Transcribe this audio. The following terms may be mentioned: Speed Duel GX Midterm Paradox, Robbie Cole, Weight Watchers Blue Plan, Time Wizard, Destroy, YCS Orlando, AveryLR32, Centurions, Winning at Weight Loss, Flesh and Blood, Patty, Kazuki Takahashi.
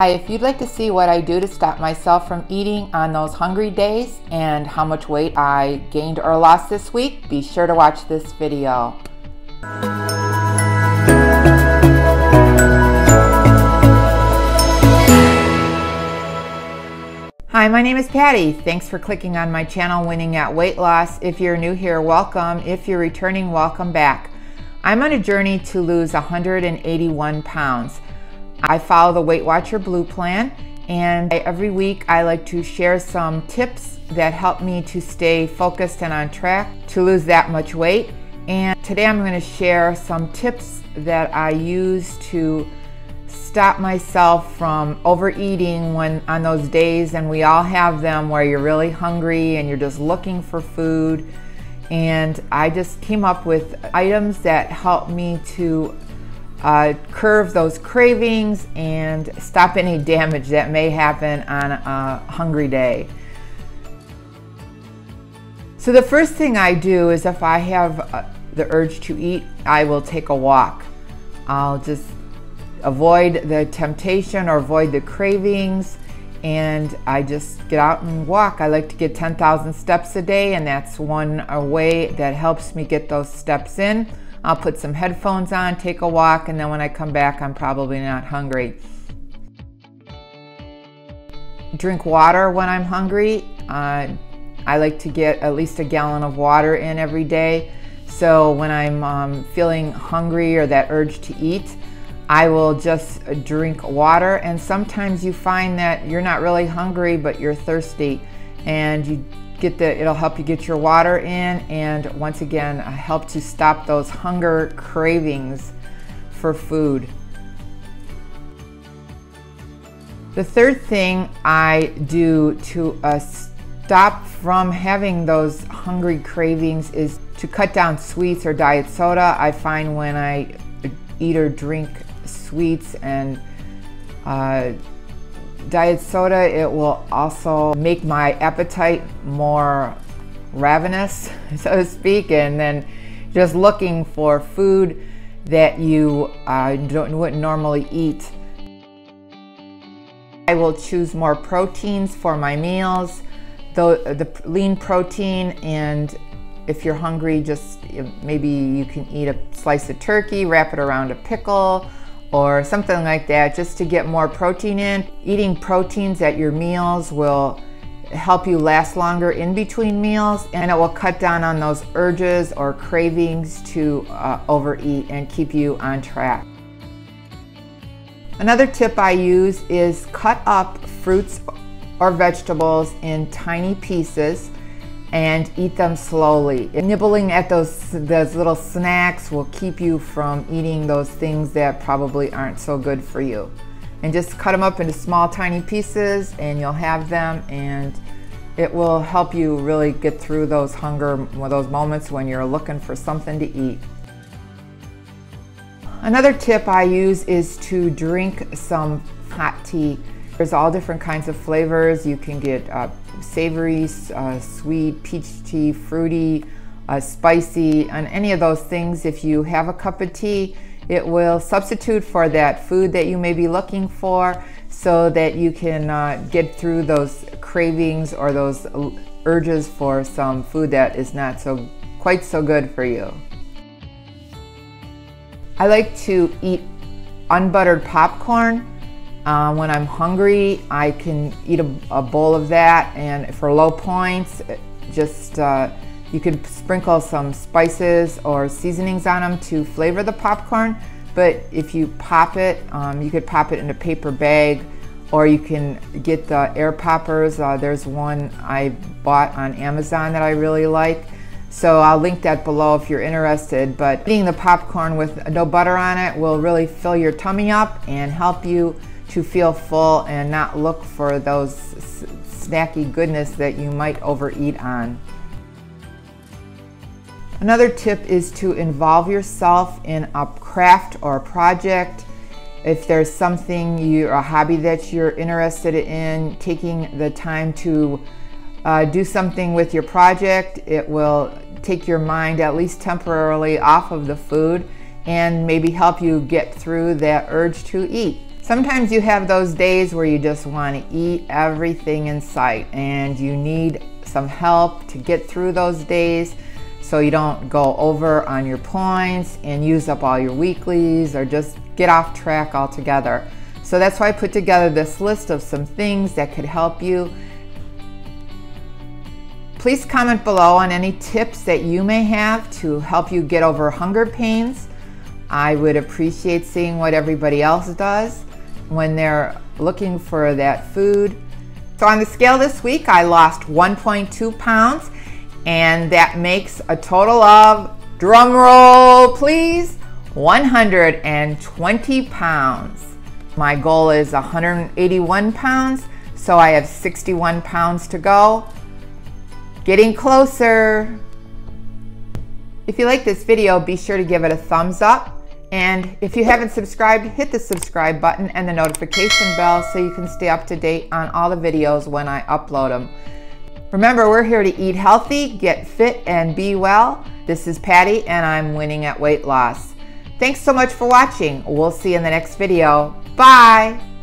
Hi, if you'd like to see what I do to stop myself from eating on those hungry days and how much weight I gained or lost this week, be sure to watch this video. Hi, my name is Patty. Thanks for clicking on my channel, Winning at Weight Loss. If you're new here, welcome. If you're returning, welcome back. I'm on a journey to lose 181 pounds. I follow the Weight Watcher Blue Plan, and every week I like to share some tips that help me to stay focused and on track to lose that much weight. And today I'm going to share some tips that I use to stop myself from overeating when on those days, and we all have them, where you're really hungry and you're just looking for food. And I just came up with items that help me to curve those cravings and stop any damage that may happen on a hungry day. So the first thing I do is, if I have the urge to eat, I will take a walk. I'll just avoid the temptation or avoid the cravings, and I just get out and walk. I like to get 10,000 steps a day, and that's one way that helps me get those steps in. I'll put some headphones on, take a walk, and then when I come back, I'm probably not hungry. Drink water when I'm hungry. I like to get at least a gallon of water in every day. So when I'm feeling hungry or that urge to eat, I will just drink water. And sometimes you find that you're not really hungry, but you're thirsty, and you it'll help you get your water in, and once again help to stop those hunger cravings for food. The third thing I do to stop from having those hungry cravings is to cut down sweets or diet soda. I find when I eat or drink sweets and diet soda, it will also make my appetite more ravenous, so to speak, and then just looking for food that you wouldn't normally eat. I will choose more proteins for my meals, the lean protein, and if you're hungry, just maybe you can eat a slice of turkey, wrap it around a pickle, or something like that, just to get more protein in. Eating proteins at your meals will help you last longer in between meals, and it will cut down on those urges or cravings to overeat and keep you on track. Another tip I use is cut up fruits or vegetables in tiny pieces and eat them slowly. Nibbling at those little snacks will keep you from eating those things that probably aren't so good for you. And just cut them up into small, tiny pieces, and you'll have them, and it will help you really get through those hunger, those moments when you're looking for something to eat. Another tip I use is to drink some hot tea. There's all different kinds of flavors. You can get savory, sweet, peach tea, fruity, spicy, and any of those things. If you have a cup of tea, it will substitute for that food that you may be looking for, so that you can get through those cravings or those urges for some food that is not so quite so good for you. I like to eat unbuttered popcorn. When I'm hungry, I can eat a bowl of that, and for low points, just you could sprinkle some spices or seasonings on them to flavor the popcorn. But if you pop it, you could pop it in a paper bag, or you can get the air poppers. There's one I bought on Amazon that I really like, so I'll link that below if you're interested. But eating the popcorn with no butter on it will really fill your tummy up and help you to feel full and not look for those snacky goodness that you might overeat on. Another tip is to involve yourself in a craft or a project. If there's something, a hobby that you're interested in, taking the time to do something with your project, it will take your mind, at least temporarily, off of the food and maybe help you get through that urge to eat. Sometimes you have those days where you just want to eat everything in sight and you need some help to get through those days so you don't go over on your points and use up all your weeklies or just get off track altogether. So that's why I put together this list of some things that could help you. Please comment below on any tips that you may have to help you get over hunger pains. I would appreciate seeing what everybody else does when they're looking for that food. So on the scale this week, I lost 1.2 pounds, and that makes a total of, drum roll please, 120 pounds. My goal is 181 pounds, so I have 61 pounds to go. Getting closer. If you like this video, be sure to give it a thumbs up. And if you haven't subscribed, hit the subscribe button and the notification bell so you can stay up to date on all the videos when I upload them. Remember, we're here to eat healthy, get fit, and be well. This is Patty, and I'm Winning at Weight Loss. Thanks so much for watching. We'll see you in the next video. Bye!